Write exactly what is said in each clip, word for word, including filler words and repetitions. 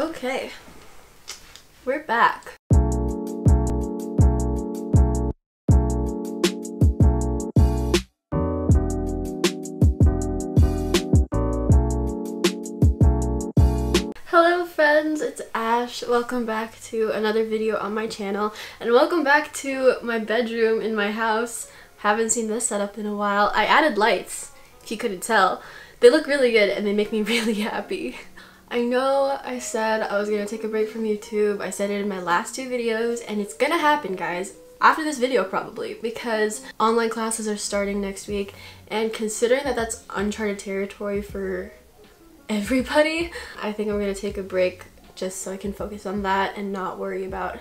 Okay, we're back. Hello friends, it's Ash. Welcome back to another video on my channel, and welcome back to my bedroom in my house. Haven't seen this setup in a while. I added lights, if you couldn't tell. They look really good and they make me really happy. I know I said I was gonna take a break from YouTube. I said it in my last two videos, and it's gonna happen, guys. After this video probably, because online classes are starting next week, and considering that that's uncharted territory for everybody, I think I'm gonna take a break just so I can focus on that and not worry about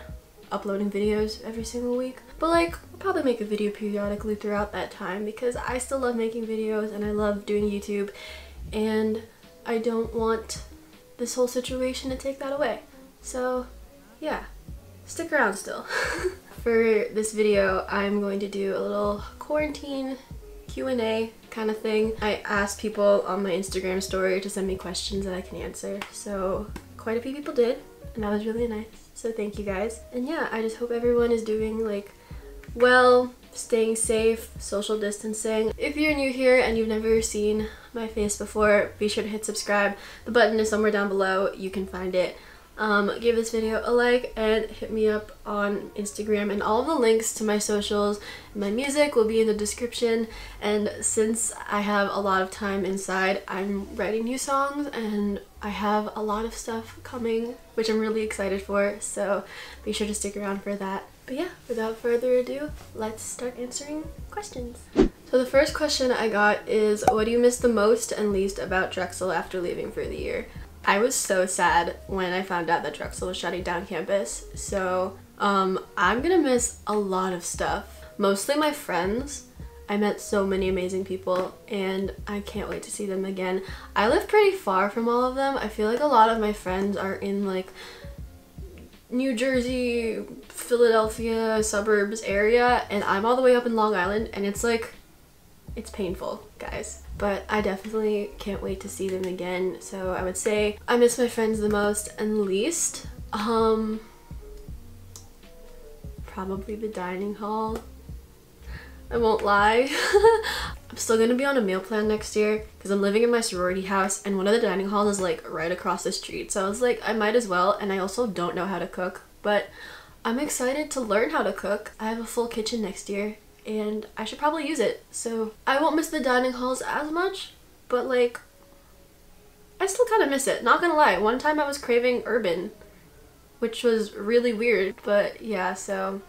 uploading videos every single week. But like, I'll probably make a video periodically throughout that time, because I still love making videos and I love doing YouTube, and I don't want this whole situation to take that away. So yeah, stick around still. For this video, I'm going to do a little quarantine Q and A kind of thing. I asked people on my Instagram story to send me questions that I can answer, so quite a few people did, and that was really nice. So thank you guys. And yeah, I just hope everyone is doing like well, staying safe, social distancing. If you're new here and you've never seen my face before, be sure to hit subscribe. The button is somewhere down below, you can find it. Um, give this video a like and hit me up on Instagram, and all the links to my socials and my music will be in the description. And since I have a lot of time inside, I'm writing new songs and I have a lot of stuff coming, which I'm really excited for, so be sure to stick around for that. But yeah, without further ado, let's start answering questions. So the first question I got is, what do you miss the most and least about Drexel after leaving for the year? I was so sad when I found out that Drexel was shutting down campus, so um, I'm gonna miss a lot of stuff. Mostly my friends. I met so many amazing people and I can't wait to see them again. I live pretty far from all of them. I feel like a lot of my friends are in like New Jersey, Philadelphia, suburbs area, and I'm all the way up in Long Island, and it's like, it's painful, guys. But I definitely can't wait to see them again. So I would say I miss my friends the most and least. Um, probably the dining hall. I won't lie. I'm still gonna be on a meal plan next year because I'm living in my sorority house, and one of the dining halls is like right across the street. So I was like, I might as well, and I also don't know how to cook, but I'm excited to learn how to cook. I have a full kitchen next year, and I should probably use it. So I won't miss the dining halls as much, but like, I still kind of miss it, not gonna lie. One time I was craving urban, which was really weird, but yeah, so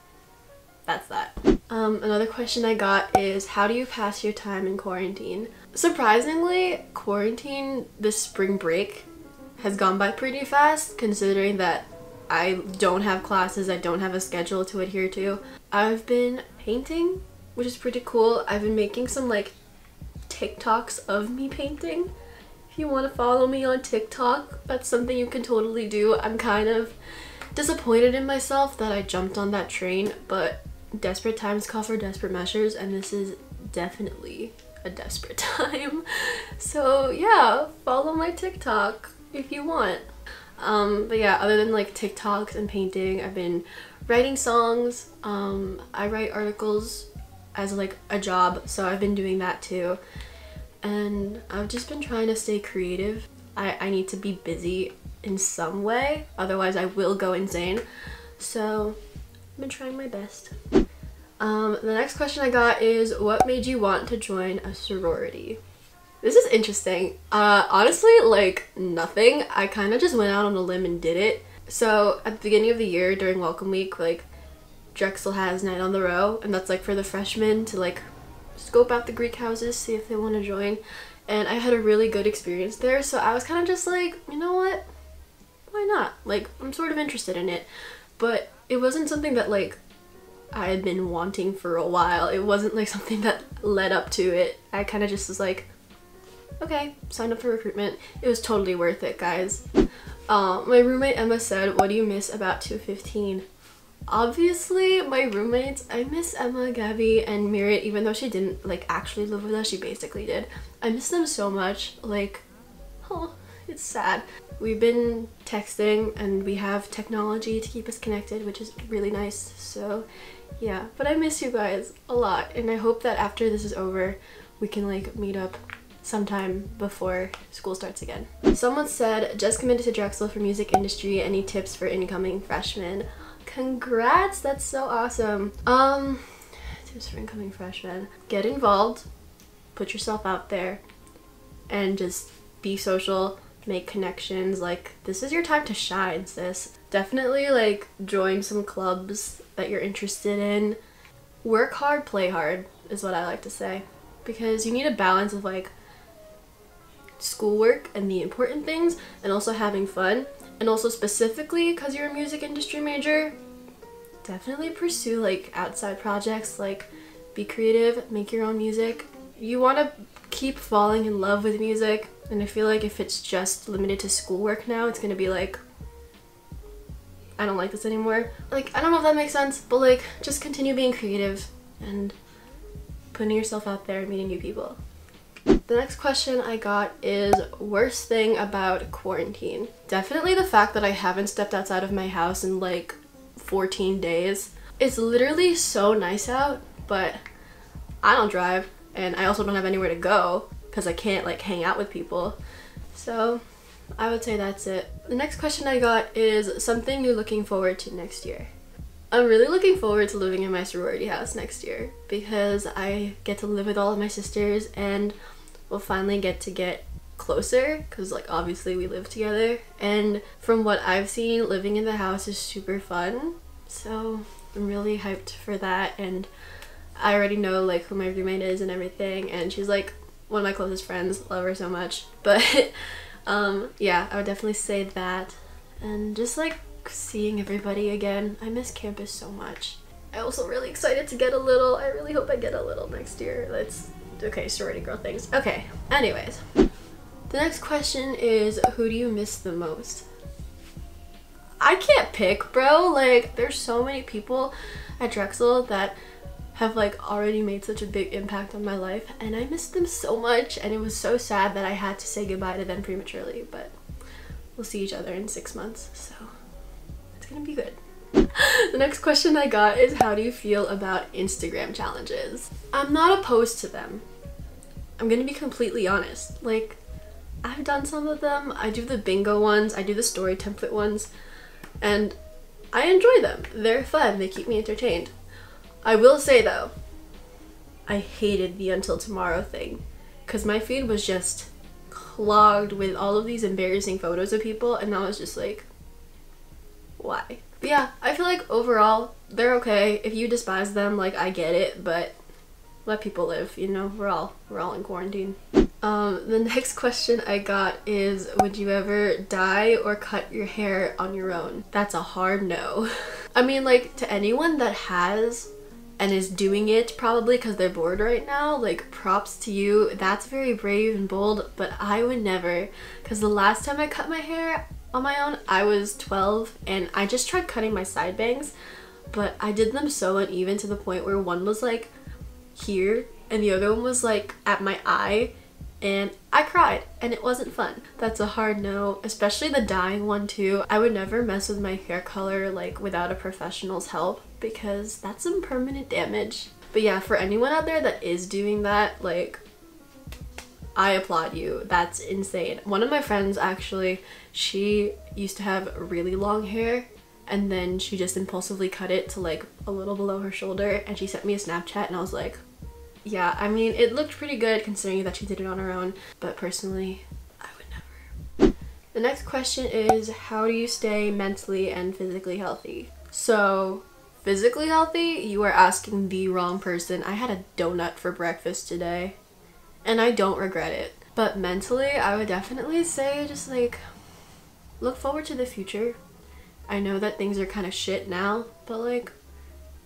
that's that. Um, another question I got is, how do you pass your time in quarantine? Surprisingly, quarantine this spring break has gone by pretty fast, considering that I don't have classes, I don't have a schedule to adhere to. I've been painting, which is pretty cool. I've been making some like TikToks of me painting. If you want to follow me on TikTok, that's something you can totally do. I'm kind of disappointed in myself that I jumped on that train, but desperate times call for desperate measures, and this is definitely a desperate time. So yeah, follow my TikTok if you want. Um, but yeah, other than like TikToks and painting, I've been writing songs. Um, I write articles as like a job, so I've been doing that too. And I've just been trying to stay creative. I, I need to be busy in some way, otherwise I will go insane. So I've been trying my best. Um, the next question I got is, what made you want to join a sorority? This is interesting. Uh, honestly, like nothing. I kind of just went out on a limb and did it. So at the beginning of the year during Welcome Week, like Drexel has Night on the Row, and that's like for the freshmen to like scope out the Greek houses, see if they want to join. And I had a really good experience there. So I was kind of just like, you know what? Why not? Like, I'm sort of interested in it, but it wasn't something that like I had been wanting for a while. It wasn't like something that led up to it. I kind of just was like, okay, signed up for recruitment. It was totally worth it, guys. Uh, my roommate Emma said, what do you miss about two fifteen? Obviously, my roommates. I miss Emma, Gabby, and Merit, even though she didn't like actually live with us, she basically did. I miss them so much. Like, oh, it's sad. We've been texting and we have technology to keep us connected, which is really nice. So yeah, but I miss you guys a lot, and I hope that after this is over we can like meet up sometime before school starts again. Someone said, just committed to Drexel for music industry, any tips for incoming freshmen? Congrats, that's so awesome. Um tips for incoming freshmen: get involved, put yourself out there, and just be social, make connections. Like, this is your time to shine, sis. Definitely like join some clubs that you're interested in. Work hard, play hard is what I like to say, because you need a balance of like schoolwork and the important things, and also having fun. And also specifically because you're a music industry major, definitely pursue like outside projects. Like, be creative, make your own music. You want to keep falling in love with music, and I feel like if it's just limited to schoolwork now, it's gonna be like, I don't like this anymore. Like, I don't know if that makes sense, but like, just continue being creative and putting yourself out there and meeting new people. The next question I got is, worst thing about quarantine? Definitely the fact that I haven't stepped outside of my house in like fourteen days. It's literally so nice out, but I don't drive and I also don't have anywhere to go because I can't like hang out with people. So I would say that's it. The next question I got is, something you're looking forward to next year. I'm really looking forward to living in my sorority house next year because I get to live with all of my sisters and we'll finally get to get closer because like obviously we live together, and from what I've seen, living in the house is super fun. So I'm really hyped for that, and I already know like who my roommate is and everything, and she's like one of my closest friends, love her so much. But um, yeah, I would definitely say that, and just like seeing everybody again. I miss campus so much. I'm also really excited to get a little. I really hope I get a little next year. That's okay, sorority girl things. Okay, anyways. The next question is, who do you miss the most? I can't pick, bro. Like, there's so many people at Drexel that have like already made such a big impact on my life, and I missed them so much, and it was so sad that I had to say goodbye to them prematurely, but we'll see each other in six months, so it's gonna be good. The next question I got is, how do you feel about Instagram challenges? I'm not opposed to them. I'm gonna be completely honest. Like, I've done some of them. I do the bingo ones, I do the story template ones, and I enjoy them. They're fun, they keep me entertained. I will say though, I hated the until tomorrow thing because my feed was just clogged with all of these embarrassing photos of people, and I was just like, why? But yeah, I feel like overall they're okay. If you despise them, like, I get it, but let people live, you know? We're all we're all in quarantine. Um, the next question I got is, would you ever dye or cut your hair on your own? That's a hard no. I mean, like, to anyone that has and is doing it probably because they're bored right now, like, props to you. That's very brave and bold, but I would never, because the last time I cut my hair on my own I was twelve, and I just tried cutting my side bangs, but I did them so uneven to the point where one was like here and the other one was like at my eye, and I cried, and it wasn't fun. That's a hard no, especially the dyeing one too. I would never mess with my hair color like without a professional's help, because that's some permanent damage. But yeah, for anyone out there that is doing that, like, I applaud you. That's insane. One of my friends actually, she used to have really long hair, and then she just impulsively cut it to like a little below her shoulder, and she sent me a Snapchat, and I was like, yeah, I mean, it looked pretty good considering that she did it on her own, but personally, I would never. The next question is, how do you stay mentally and physically healthy? So, physically healthy, you are asking the wrong person. I had a donut for breakfast today, and I don't regret it. But mentally, I would definitely say just like look forward to the future. I know that things are kind of shit now, but like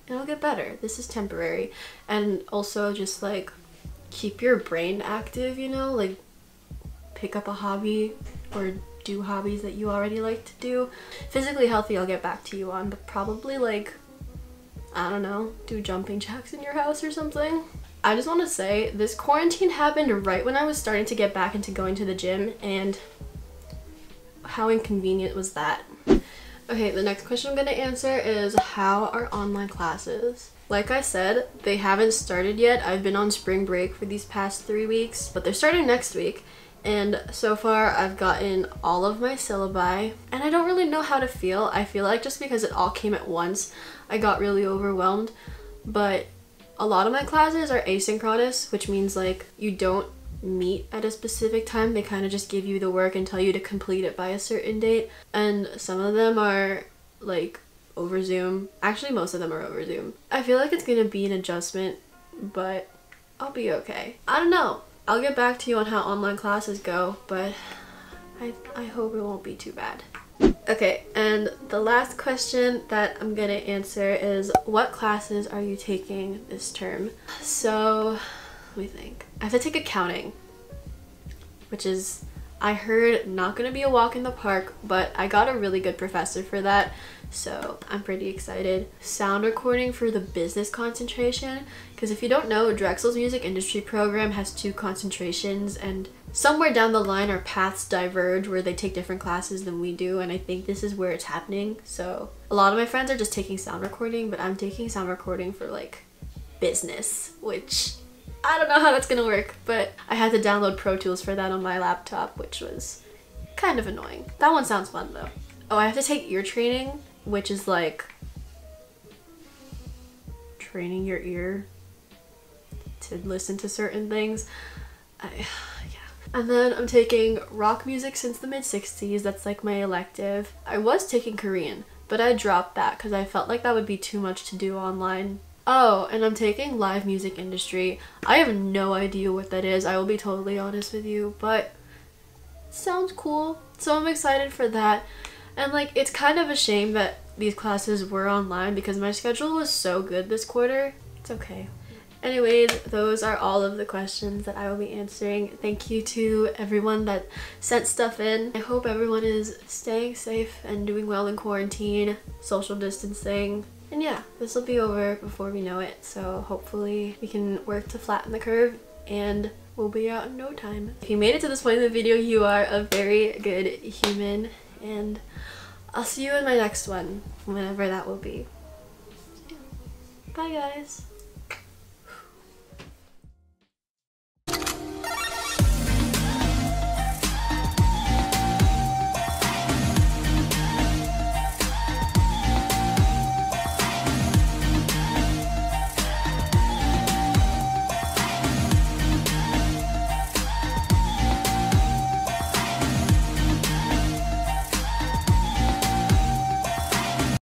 it'll get better. This is temporary. And also just like keep your brain active, you know, like pick up a hobby or do hobbies that you already like to do. Physically healthy, I'll get back to you on, but probably like, I don't know, do jumping jacks in your house or something. I just want to say this quarantine happened right when I was starting to get back into going to the gym, and How inconvenient was that? Okay, the next question I'm going to answer is, how are online classes? Like I said, they haven't started yet. I've been on spring break for these past three weeks, but they're starting next week. And so far, I've gotten all of my syllabi, and I don't really know how to feel. I feel like just because it all came at once, I got really overwhelmed. But a lot of my classes are asynchronous, which means like you don't meet at a specific time. They kind of just give you the work and tell you to complete it by a certain date. And some of them are like over Zoom. Actually, most of them are over Zoom. I feel like it's gonna be an adjustment, but I'll be okay. I don't know. I'll get back to you on how online classes go, but I, I hope it won't be too bad. Okay, and the last question that I'm gonna answer is, what classes are you taking this term? So, let me think. I have to take accounting, which is, I heard, not gonna be a walk in the park, but I got a really good professor for that, so I'm pretty excited. Sound recording for the business concentration, because if you don't know, Drexel's music industry program has two concentrations, and somewhere down the line our paths diverge where they take different classes than we do, and I think this is where it's happening. So a lot of my friends are just taking sound recording, but I'm taking sound recording for like business, which I don't know how that's gonna work, but I had to download Pro Tools for that on my laptop, which was kind of annoying. That one sounds fun though. Oh, I have to take ear training, which is like training your ear to listen to certain things. I, yeah. And then I'm taking rock music since the mid sixties. That's like my elective. I was taking Korean, but I dropped that because I felt like that would be too much to do online. Oh, and I'm taking live music industry. I have no idea what that is, I will be totally honest with you, but it sounds cool. So I'm excited for that. And like, it's kind of a shame that these classes were online because my schedule was so good this quarter. It's okay. Anyways, those are all of the questions that I will be answering. Thank you to everyone that sent stuff in. I hope everyone is staying safe and doing well in quarantine, social distancing. And yeah, this will be over before we know it, so hopefully we can work to flatten the curve and we'll be out in no time. If you made it to this point in the video, you are a very good human, and I'll see you in my next one, whenever that will be. Bye guys!